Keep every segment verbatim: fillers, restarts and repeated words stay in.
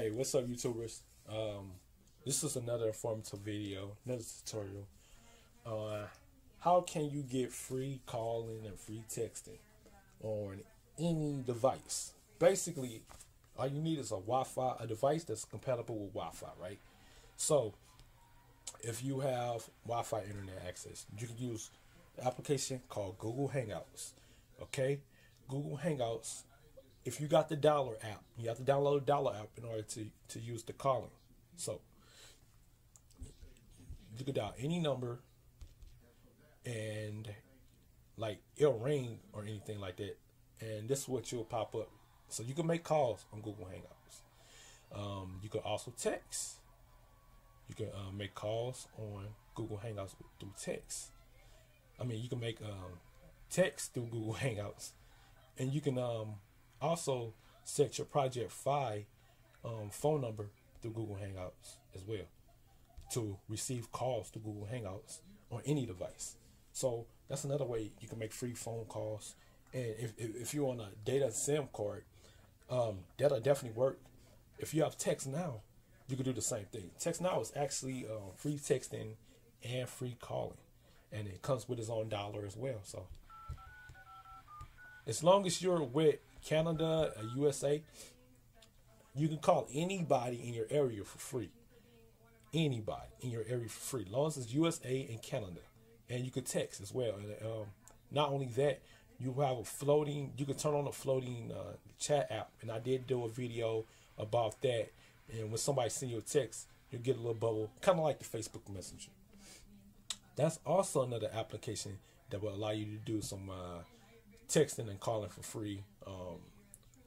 Hey, what's up, YouTubers? Um, this is another informative video, another tutorial on uh, how can you get free calling and free texting on any device. Basically, all you need is a Wi-Fi, a device that's compatible with Wi-Fi, right? So, if you have Wi-Fi internet access, you can use an application called Google Hangouts. Okay, Google Hangouts. If you got the dollar app, you have to download the dollar app in order to, to use the calling. So, you could dial any number and like it'll ring or anything like that. And this is what you'll pop up. So you can make calls on Google Hangouts. Um, you can also text. You can uh, make calls on Google Hangouts through text. I mean, you can make um, text through Google Hangouts. And you can... Um, also set your Project Fi um, phone number through Google Hangouts as well to receive calls to Google Hangouts on any device. So that's another way you can make free phone calls. And if, if you're on a data SIM card, um, that'll definitely work. If you have TextNow, you can do the same thing. TextNow is actually uh, free texting and free calling, and it comes with its own dollar as well. So as long as you're with Canada, uh, U S A, you can call anybody in your area for free. Anybody in your area for free, as long as it's U S A and Canada. And you could text as well. And um, not only that, you have a floating, you can turn on a floating uh, chat app. And I did do a video about that. And when somebody sends you a text, you'll get a little bubble, kind of like the Facebook Messenger. That's also another application that will allow you to do some uh, texting and calling for free. Um,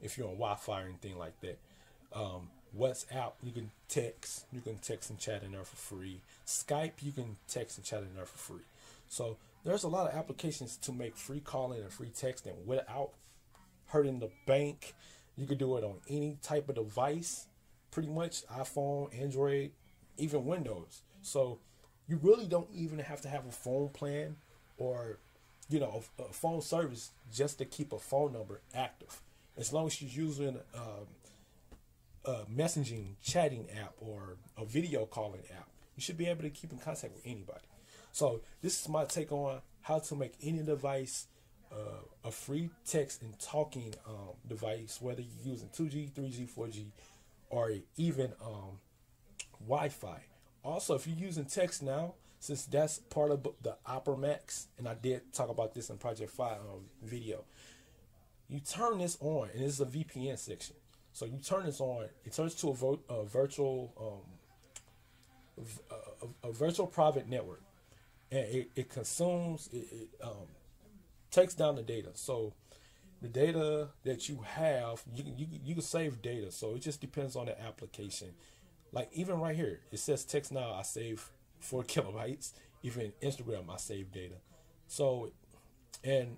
if you're on Wi-Fi or anything like that, um, WhatsApp, you can text, you can text and chat in there for free. Skype, you can text and chat in there for free. So there's a lot of applications to make free calling and free texting without hurting the bank. You can do it on any type of device, pretty much iPhone, Android, even Windows. So you really don't even have to have a phone plan or, you know, a phone service just to keep a phone number active. As long as you're using um, a messaging, chatting app or a video calling app, you should be able to keep in contact with anybody. So this is my take on how to make any device uh, a free text and talking um, device, whether you're using two G, three G, four G, or even um, Wi-Fi. Also, if you're using TextNow, since that's part of the Opera Max, and I did talk about this in Project Fi um, video, you turn this on, and this is a V P N section. So you turn this on, it turns to a, vo a virtual, um, a, a, a virtual private network, and it, it consumes, it, it um, takes down the data. So the data that you have, you you you can save data. So it just depends on the application. Like even right here, it says TextNow, I save four kilobytes. Even Instagram, I saved data. So, and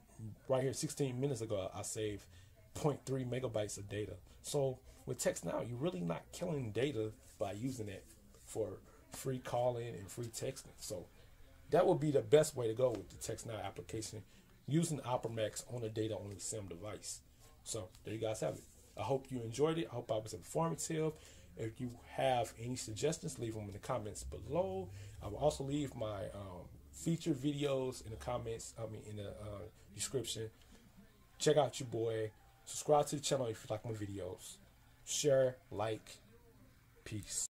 right here, sixteen minutes ago, I saved zero point three megabytes of data. So with TextNow, you're really not killing data by using it for free calling and free texting. So that would be the best way to go with the TextNow application, using Opera Max on a data-only SIM device. So there you guys have it. I hope you enjoyed it. I hope I was informative. If you have any suggestions, leave them in the comments below. I will also leave my um, featured videos in the comments, I mean in the uh, description. Check out your boy. Subscribe to the channel if you like my videos. Share, like, peace.